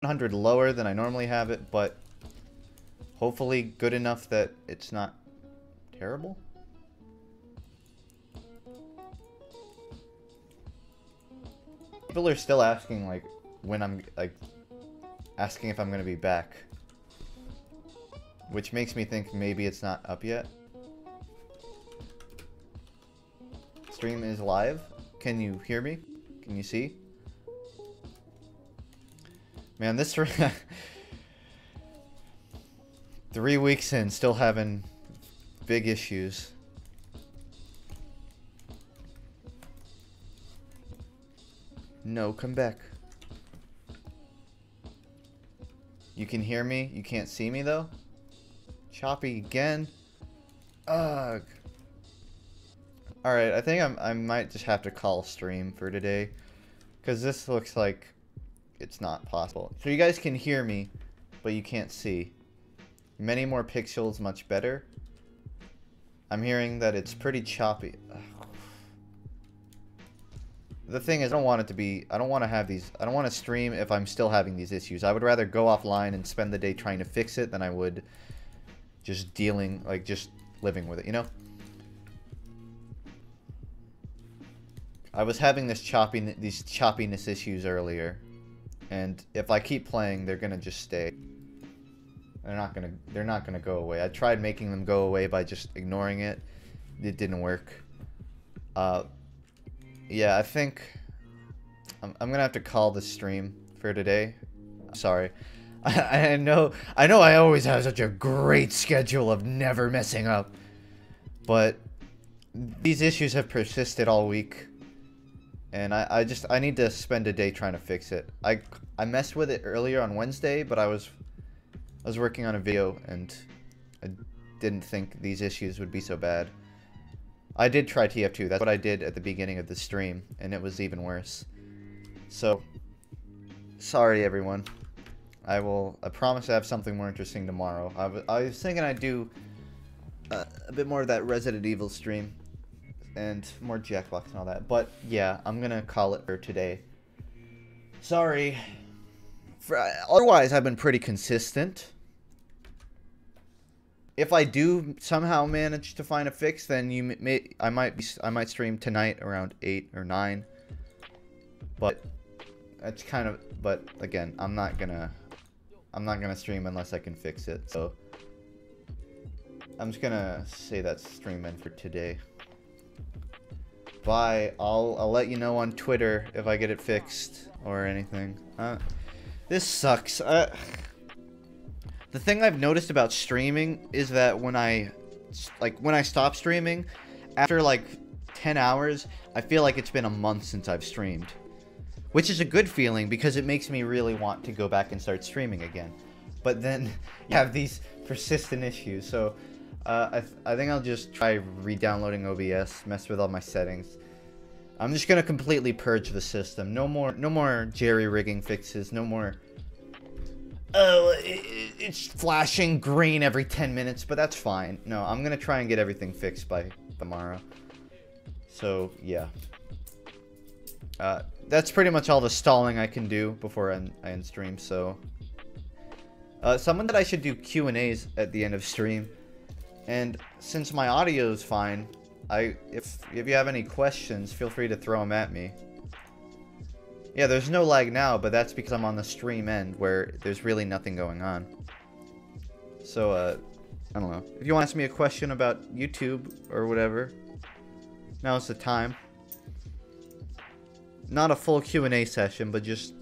100 lower than I normally have it, but hopefully good enough that it's not terrible. People are still asking, like, when I'm, like, asking if I'm gonna be back. Which makes me think maybe it's not up yet. Stream is live. Can you hear me? Can you see? Man, this 3 weeks in, still having big issues. No, come back. You can hear me? You can't see me, though? Choppy again? Ugh. Alright, I think I might just have to call stream for today. Because this looks like it's not possible. So you guys can hear me, but you can't see. Many more pixels, much better. I'm hearing that it's pretty choppy. Ugh. The thing is, I don't want it to be, I don't want to have these, I don't want to stream if I'm still having these issues. I would rather go offline and spend the day trying to fix it than I would just dealing, like, just living with it, you know? I was having this choppiness issues earlier. And if I keep playing, they're gonna just stay. They're not gonna go away. I tried making them go away by just ignoring it. It didn't work. Yeah, I think I'm gonna have to call this stream for today. Sorry. I know I always have such a great schedule of never messing up, but these issues have persisted all week. And I need to spend a day trying to fix it. I messed with it earlier on Wednesday, but I was working on a video and I didn't think these issues would be so bad. I did try TF2. That's what I did at the beginning of the stream, and it was even worse. So, sorry everyone. I promise I have something more interesting tomorrow. I was thinking I'd do a bit more of that Resident Evil stream. And more Jackbox and all that. But yeah, I'm gonna call it for today. Sorry. Otherwise, I've been pretty consistent. If I do somehow manage to find a fix, then I might stream tonight around 8 or 9. But that's kind of. But again, I'm not gonna stream unless I can fix it. So I'm just gonna say that stream end for today. Bye. I'll let you know on Twitter if I get it fixed or anything. This sucks. The thing I've noticed about streaming is that when I stop streaming, after like 10 hours, I feel like it's been a month since I've streamed, which is a good feeling because it makes me really want to go back and start streaming again. But then you have these persistent issues. So. I think I'll just try re-downloading OBS, mess with all my settings. I'm just gonna completely purge the system. No more jerry-rigging fixes. No more. Oh, it's flashing green every 10 minutes, but that's fine. No, I'm gonna try and get everything fixed by tomorrow. So yeah, that's pretty much all the stalling I can do before I end stream. So, someone that I should do Q&As at the end of stream. And since my audio is fine, if you have any questions, feel free to throw them at me. Yeah, there's no lag now, but that's because I'm on the stream end where there's really nothing going on. So, I don't know. If you want to ask me a question about YouTube or whatever, now's the time. Not a full Q&A session, but just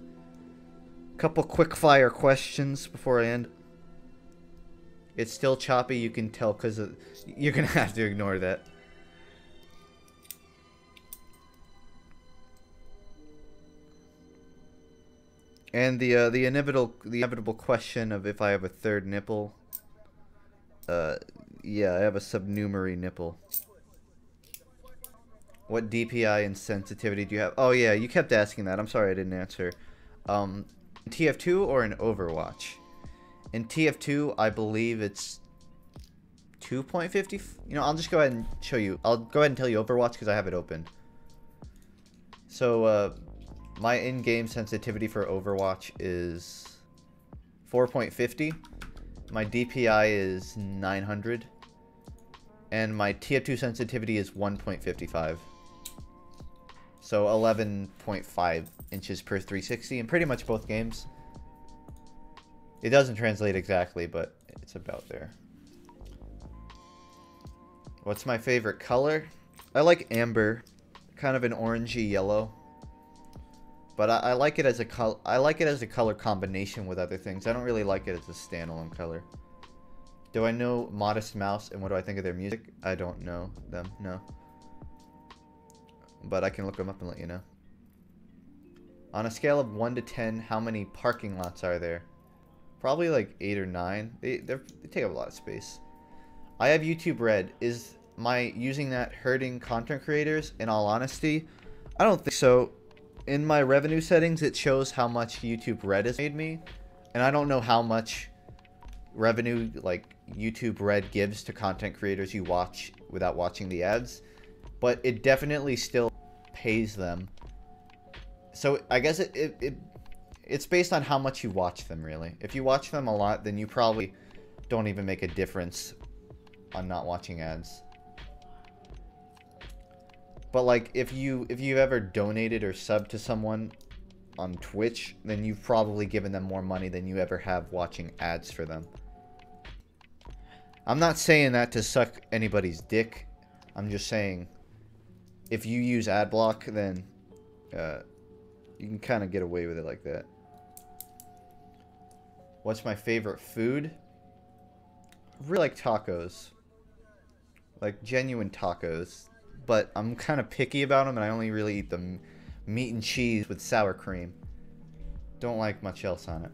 a couple quick-fire questions before I end. It's still choppy, you can tell, because you're going to have to ignore that. And the inevitable question of if I have a third nipple. Yeah, I have a subnumerary nipple. What DPI and sensitivity do you have? Oh yeah, you kept asking that. I'm sorry I didn't answer. TF2 or an Overwatch? In TF2, I believe it's 2.50. You know, I'll just go ahead and show you. I'll go ahead and tell you Overwatch because I have it open. So, my in-game sensitivity for Overwatch is 4.50. My DPI is 900. And my TF2 sensitivity is 1.55. So 11.5 inches per 360 in pretty much both games. It doesn't translate exactly, but it's about there. What's my favorite color? I like amber, kind of an orangey yellow. But I like it as a color. I like it as a color combination with other things. I don't really like it as a standalone color. Do I know Modest Mouse and what do I think of their music? I don't know them, no. But I can look them up and let you know. On a scale of 1 to 10, how many parking lots are there? Probably like 8 or 9. They take up a lot of space. I have YouTube Red. Is my using that hurting content creators? In all honesty, I don't think so. In my revenue settings, it shows how much YouTube Red has made me, and I don't know how much revenue like YouTube Red gives to content creators you watch without watching the ads, but it definitely still pays them. So I guess it's based on how much you watch them, really. If you watch them a lot, then you probably don't even make a difference on not watching ads. But like, if you've ever donated or subbed to someone on Twitch, then you've probably given them more money than you ever have watching ads for them. I'm not saying that to suck anybody's dick. I'm just saying, if you use ad block, then you can kind of get away with it like that. What's my favorite food? I really like tacos, like genuine tacos. But I'm kind of picky about them, and I only really eat them meat and cheese with sour cream. Don't like much else on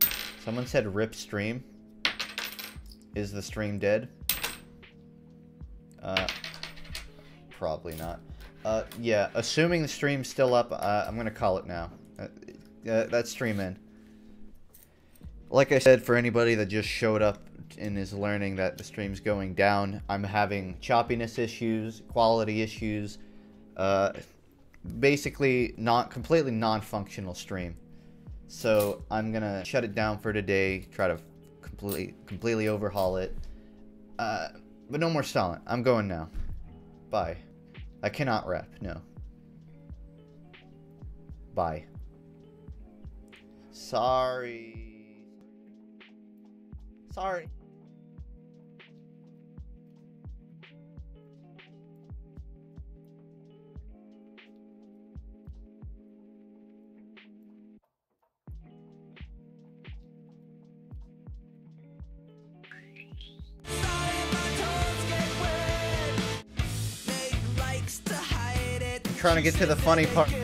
it. Someone said rip stream. Is the stream dead? Probably not. Yeah, assuming the stream's still up, I'm going to call it now. That stream end. Like I said, for anybody that just showed up and is learning that the stream's going down, I'm having choppiness issues, quality issues, basically not completely non-functional stream. So I'm gonna shut it down for today, try to completely overhaul it, but no more stalling. I'm going now. Bye. I cannot rap. No. Bye. Sorry. Trying to get to the funny part.